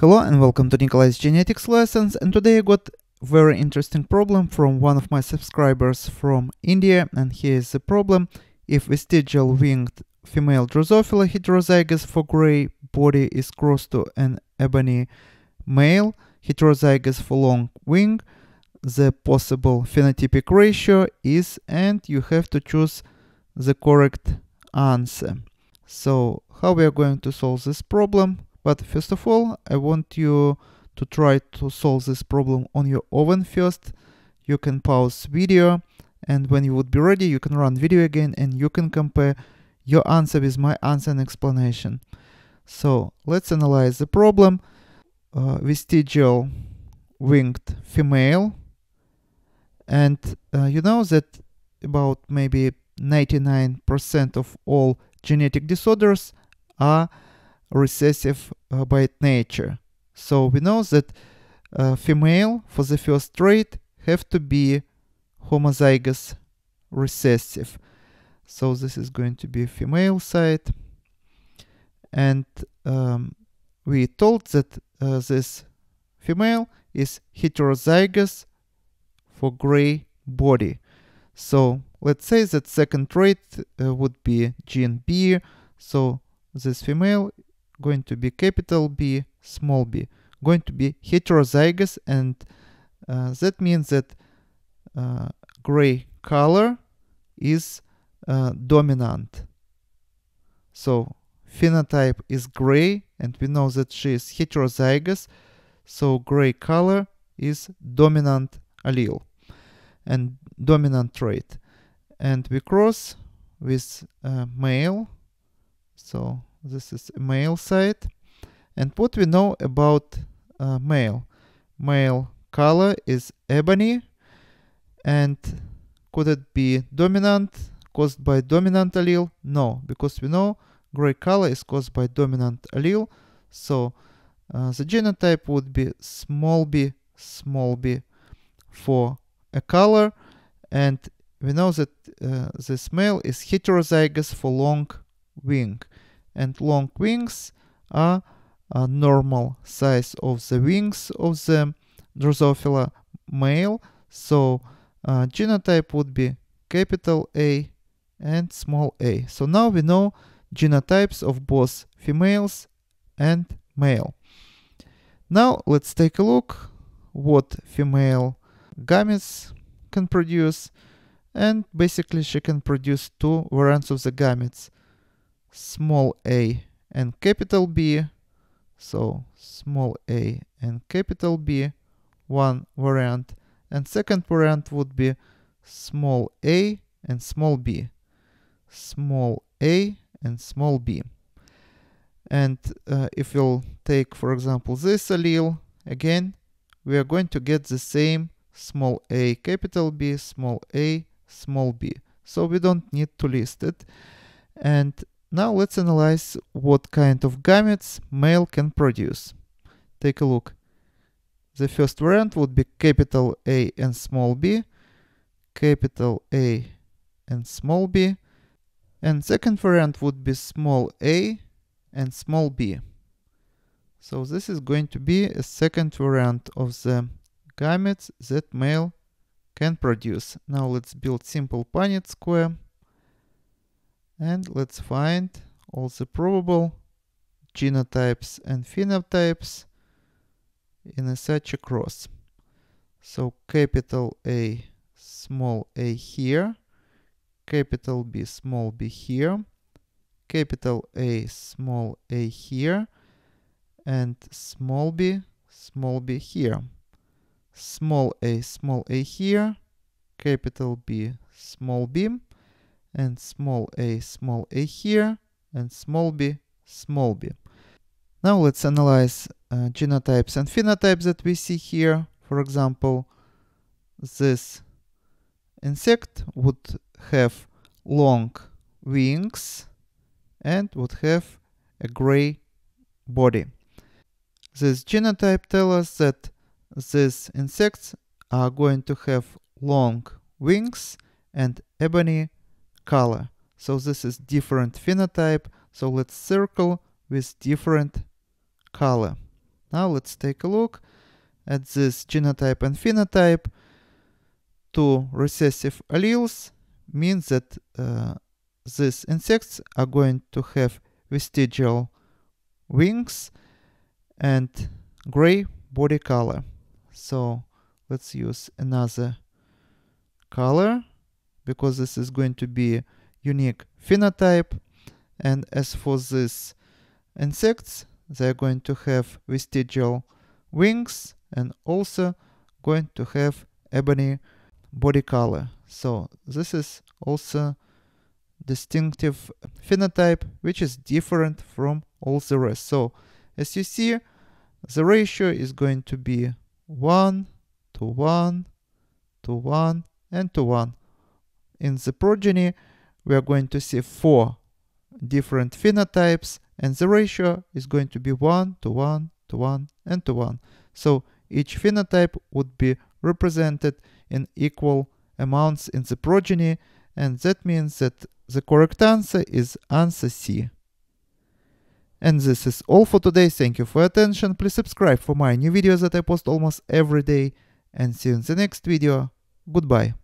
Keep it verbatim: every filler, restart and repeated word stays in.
Hello and welcome to Nikolay's Genetics Lessons, and today I got a very interesting problem from one of my subscribers from India, and here is the problem. If vestigial winged female Drosophila heterozygous for grey body is crossed to an ebony male heterozygous for long wing, the possible phenotypic ratio is, and you have to choose the correct answer. So how we are going to solve this problem? But first of all, I want you to try to solve this problem on your own first. You can pause video, and when you would be ready, you can run video again and you can compare your answer with my answer and explanation. So let's analyze the problem. Uh, vestigial winged female. And uh, you know that about maybe ninety-nine percent of all genetic disorders are recessive uh, by nature. So we know that uh, female for the first trait have to be homozygous recessive. So this is going to be female side, and um, we told that uh, this female is heterozygous for gray body. So let's say that second trait uh, would be gene B. So this female going to be capital B, small b, going to be heterozygous, and uh, that means that uh, gray color is uh, dominant. So phenotype is gray, and we know that she is heterozygous, so gray color is dominant allele and dominant trait. And we cross with uh, male, so this is male side. And what we know about uh, male? Male color is ebony, and could it be dominant, caused by dominant allele? No, because we know gray color is caused by dominant allele, so uh, the genotype would be small b, small b for a color, and we know that uh, this male is heterozygous for long wing. And long wings are a normal size of the wings of the Drosophila male. So uh, genotype would be capital A and small a. So now we know genotypes of both females and male. Now let's take a look what female gametes can produce. And basically she can produce two variants of the gametes. Small a and capital B. So small a and capital B, one variant, and second variant would be small a and small b, small a and small b. And uh, if we'll take, for example, this allele, again we are going to get the same small a capital B, small a small b, so we don't need to list it. And now let's analyze what kind of gametes male can produce. Take a look. The first variant would be capital A and small b, capital A and small b, and second variant would be small a and small b. So this is going to be a second variant of the gametes that male can produce. Now let's build simple Punnett square. And let's find all the probable genotypes and phenotypes in a such a cross. So capital A, small a here, capital B, small b here, capital A, small a here, and small b, small b here. Small a, small a here, capital B, small b, and small a, small a here, and small b, small b. Now let's analyze uh, genotypes and phenotypes that we see here. For example, this insect would have long wings and would have a gray body. This genotype tells us that these insects are going to have long wings and ebony color. So this is different phenotype. So let's circle with different color. Now let's take a look at this genotype and phenotype. Two recessive alleles means that uh, these insects are going to have vestigial wings and gray body color. So let's use another color because this is going to be unique phenotype. And as for these insects, they are going to have vestigial wings and also going to have ebony body color. So this is also distinctive phenotype, which is different from all the rest. So as you see, the ratio is going to be one to one to one and to one. In the progeny, we are going to see four different phenotypes, and the ratio is going to be one to one to one and to one. So each phenotype would be represented in equal amounts in the progeny, and that means that the correct answer is answer C. And this is all for today. Thank you for your attention. Please subscribe for my new videos that I post almost every day, and see you in the next video. Goodbye.